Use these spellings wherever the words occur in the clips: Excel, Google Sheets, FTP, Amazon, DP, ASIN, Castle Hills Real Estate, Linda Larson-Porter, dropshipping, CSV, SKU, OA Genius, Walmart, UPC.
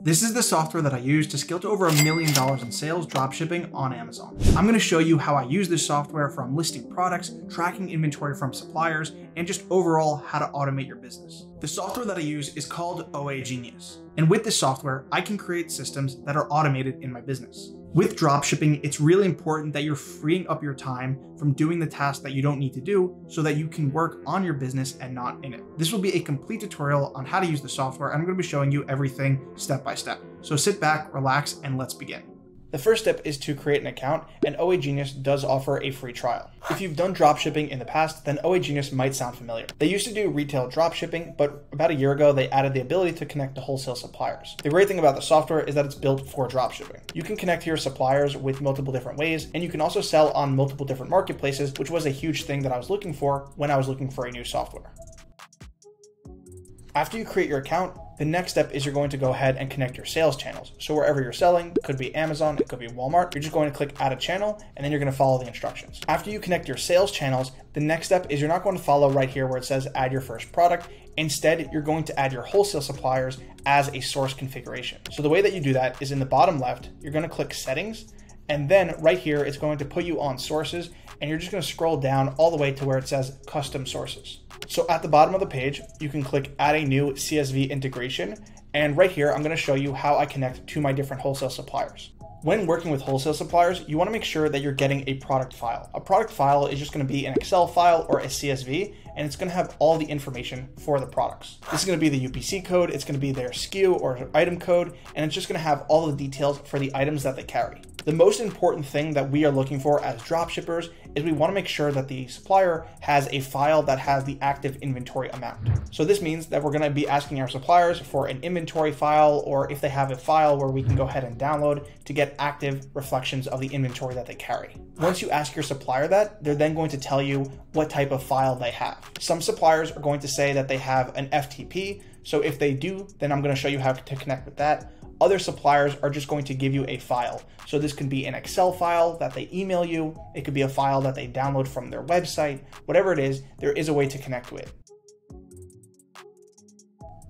This is the software that I use to scale to over $1 million in sales dropshipping on Amazon. I'm going to show you how I use this software from listing products, tracking inventory from suppliers, and just overall how to automate your business. The software that I use is called OA Genius. And with this software, I can create systems that are automated in my business. With dropshipping, it's really important that you're freeing up your time from doing the tasks that you don't need to do so that you can work on your business and not in it. This will be a complete tutorial on how to use the software. I'm going to be showing you everything step by step. So sit back, relax, and let's begin. The first step is to create an account, and OA Genius does offer a free trial. If you've done dropshipping in the past, then OA Genius might sound familiar. They used to do retail dropshipping, but about a year ago, they added the ability to connect to wholesale suppliers. The great thing about the software is that it's built for dropshipping. You can connect to your suppliers with multiple different ways, and you can also sell on multiple different marketplaces, which was a huge thing that I was looking for when I was looking for a new software. After you create your account, the next step is you're going to go ahead and connect your sales channels. So wherever you're selling, could be Amazon, it could be Walmart, you're just going to click add a channel, and then you're going to follow the instructions. After you connect your sales channels, the next step is you're not going to follow right here where it says add your first product. Instead, you're going to add your wholesale suppliers as a source configuration. So the way that you do that is in the bottom left, you're going to click settings, and then right here, it's going to put you on sources, and you're just going to scroll down all the way to where it says custom sources. So at the bottom of the page, you can click add a new CSV integration. And right here, I'm going to show you how I connect to my different wholesale suppliers. When working with wholesale suppliers, you want to make sure that you're getting a product file. A product file is just going to be an Excel file or a CSV, and it's going to have all the information for the products. This is going to be the UPC code. It's going to be their SKU or item code, and it's just going to have all the details for the items that they carry. The most important thing that we are looking for as dropshippers is we want to make sure that the supplier has a file that has the active inventory amount. So this means that we're going to be asking our suppliers for an inventory file, or if they have a file where we can go ahead and download to get active reflections of the inventory that they carry. Once you ask your supplier that, they're then going to tell you what type of file they have. Some suppliers are going to say that they have an FTP. So if they do, then I'm going to show you how to connect with that. Other suppliers are just going to give you a file. So this can be an Excel file that they email you. It could be a file that they download from their website. Whatever it is, there is a way to connect with.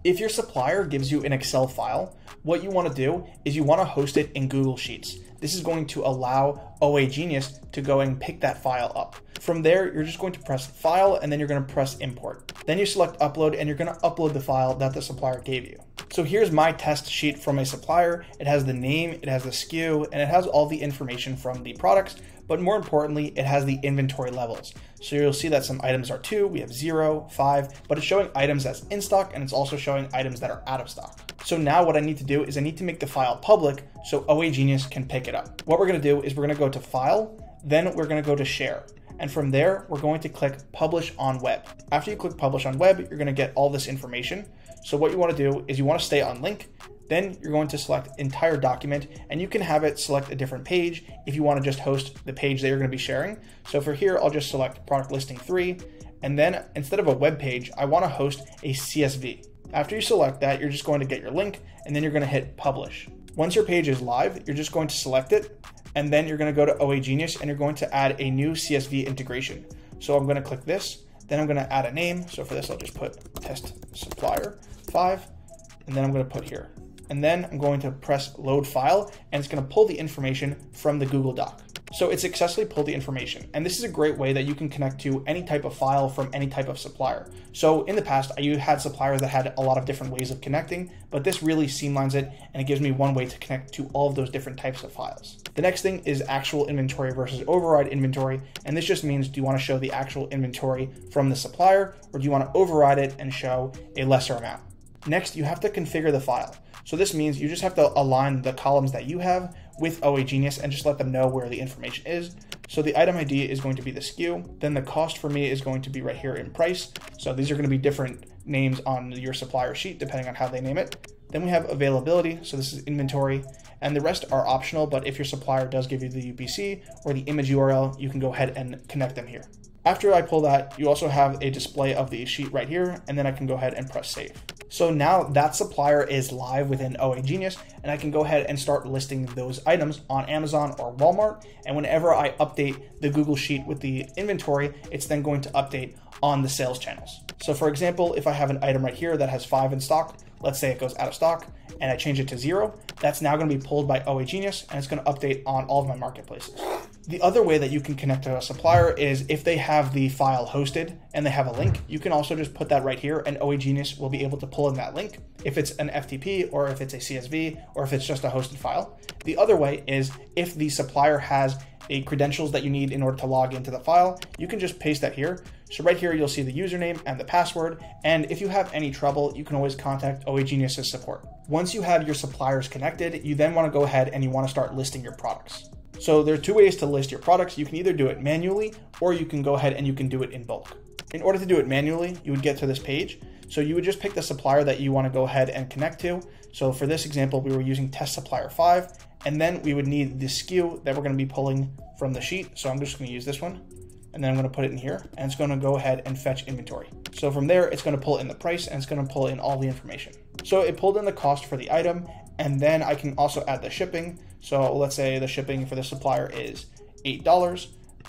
If your supplier gives you an Excel file, what you want to do is you want to host it in Google Sheets. This is going to allow OA Genius to go and pick that file up. From there, you're just going to press file, and then you're going to press import. Then you select upload, and you're going to upload the file that the supplier gave you. So here's my test sheet from a supplier. It has the name, it has the SKU, and it has all the information from the products, but more importantly, it has the inventory levels. So you'll see that some items are 2, we have 0, 5, but it's showing items as in stock, and it's also showing items that are out of stock. So now what I need to do is I need to make the file public so OA Genius can pick it up. What we're going to do is we're going to go to file, then we're going to go to share. And from there, we're going to click publish on web. After you click publish on web, you're going to get all this information. So what you want to do is you want to stay on link, then you're going to select entire document, and you can have it select a different page if you want to just host the page that you're going to be sharing. So for here, I'll just select product listing 3. And then instead of a web page, I want to host a CSV. After you select that, you're just going to get your link, and then you're going to hit publish. Once your page is live, you're just going to select it, and then you're going to go to OA Genius, and you're going to add a new CSV integration. So I'm going to click this, then I'm going to add a name. So for this, I'll just put test supplier 5, and then I'm going to put here. And then I'm going to press load file, and it's going to pull the information from the Google Doc. So it successfully pulled the information. And this is a great way that you can connect to any type of file from any type of supplier. So in the past, I had suppliers that had a lot of different ways of connecting, but this really streamlines it, and it gives me one way to connect to all of those different types of files. The next thing is actual inventory versus override inventory. And this just means, do you want to show the actual inventory from the supplier, or do you want to override it and show a lesser amount? Next, you have to configure the file. So this means you just have to align the columns that you have with OA Genius and just let them know where the information is. So the item ID is going to be the SKU. Then the cost for me is going to be right here in price. So these are going to be different names on your supplier sheet, depending on how they name it. Then we have availability. So this is inventory, and the rest are optional. But if your supplier does give you the UPC or the image URL, you can go ahead and connect them here. After I pull that, you also have a display of the sheet right here, and then I can go ahead and press save. So now that supplier is live within OA Genius, and I can go ahead and start listing those items on Amazon or Walmart. And whenever I update the Google Sheet with the inventory, it's then going to update on the sales channels. So for example, if I have an item right here that has 5 in stock, Let's say it goes out of stock and I change it to 0. That's now going to be pulled by OA Genius and it's going to update on all of my marketplaces. The other way that you can connect to a supplier is if they have the file hosted and they have a link, you can also just put that right here and OA Genius will be able to pull in that link if it's an FTP or if it's a CSV or if it's just a hosted file. The other way is if the supplier has the credentials that you need in order to log into the file, you can just paste that here. So right here, you'll see the username and the password. And if you have any trouble, you can always contact OA Genius's support. Once you have your suppliers connected, you then want to go ahead and you want to start listing your products. So there are two ways to list your products. You can either do it manually, or you can go ahead and you can do it in bulk. In order to do it manually, you would get to this page. So you would just pick the supplier that you want to go ahead and connect to. So for this example, we were using test supplier 5, and then we would need the SKU that we're going to be pulling from the sheet. So I'm just going to use this one and then I'm going to put it in here and it's going to go ahead and fetch inventory. So from there, it's going to pull in the price and it's going to pull in all the information. So it pulled in the cost for the item. And then I can also add the shipping. So let's say the shipping for the supplier is $8.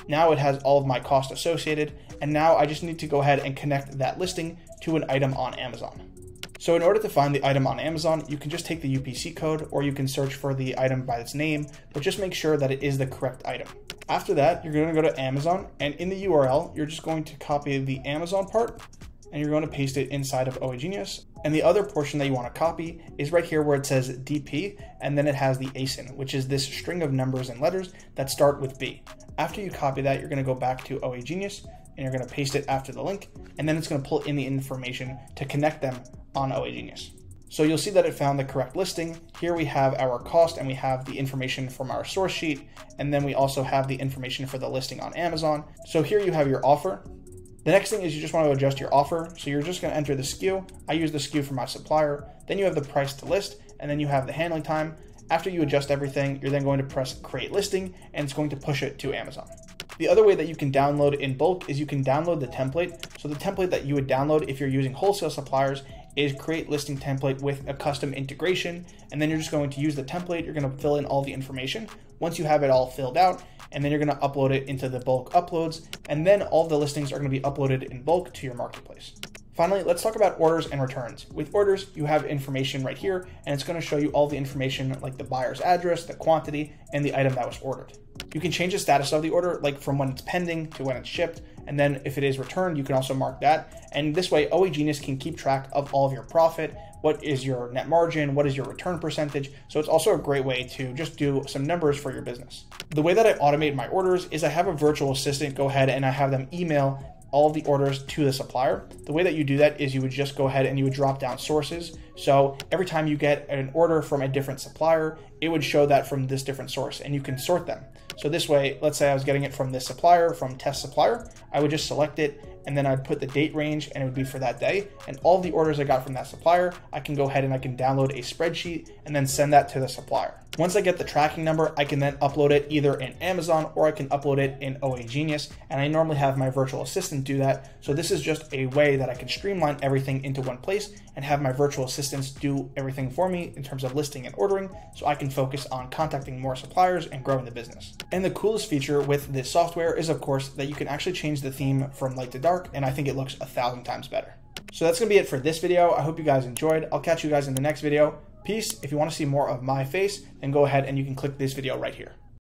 Now it has all of my cost associated. And now I just need to go ahead and connect that listing to an item on Amazon. So in order to find the item on Amazon, you can just take the UPC code or you can search for the item by its name, but just make sure that it is the correct item. After that, you're going to go to Amazon and in the URL, you're just going to copy the Amazon part and you're going to paste it inside of OA Genius. And the other portion that you want to copy is right here where it says DP, and then it has the ASIN, which is this string of numbers and letters that start with B. After you copy that, you're going to go back to OA Genius and you're going to paste it after the link, and then it's going to pull in the information to connect them on OA Genius. So you'll see that it found the correct listing. Here we have our cost and we have the information from our source sheet. And then we also have the information for the listing on Amazon. So here you have your offer. The next thing is you just want to adjust your offer. So you're just going to enter the SKU. I use the SKU for my supplier. Then you have the price to list, and then you have the handling time. After you adjust everything, you're then going to press create listing and it's going to push it to Amazon. The other way that you can download in bulk is you can download the template. So the template that you would download if you're using wholesale suppliers is create listing template with a custom integration. And then you're just going to use the template. You're going to fill in all the information once you have it all filled out, and then you're going to upload it into the bulk uploads. And then all the listings are going to be uploaded in bulk to your marketplace. Finally, let's talk about orders and returns. With orders, you have information right here, and it's going to show you all the information like the buyer's address, the quantity, and the item that was ordered. You can change the status of the order, like from when it's pending to when it's shipped. And then if it is returned, you can also mark that. And this way, OA Genius can keep track of all of your profit. What is your net margin? What is your return percentage? So it's also a great way to just do some numbers for your business. The way that I automate my orders is I have a virtual assistant go ahead and I have them email all of the orders to the supplier. The way that you do that is you would just go ahead and you would drop down sources. So every time you get an order from a different supplier, it would show that from this different source and you can sort them. So this way, let's say I was getting it from this supplier, from test supplier, I would just select it and then I'd put the date range and it would be for that day. And all the orders I got from that supplier, I can go ahead and I can download a spreadsheet and then send that to the supplier. Once I get the tracking number, I can then upload it either in Amazon or I can upload it in OA Genius. And I normally have my virtual assistant do that. So this is just a way that I can streamline everything into one place and have my virtual assistants do everything for me in terms of listing and ordering. So I can focus on contacting more suppliers and growing the business. And the coolest feature with this software is, of course, that you can actually change the theme from light to dark. And I think it looks 1,000 times better. So that's going to be it for this video. I hope you guys enjoyed. I'll catch you guys in the next video. Peace. If you want to see more of my face, then go ahead and you can click this video right here.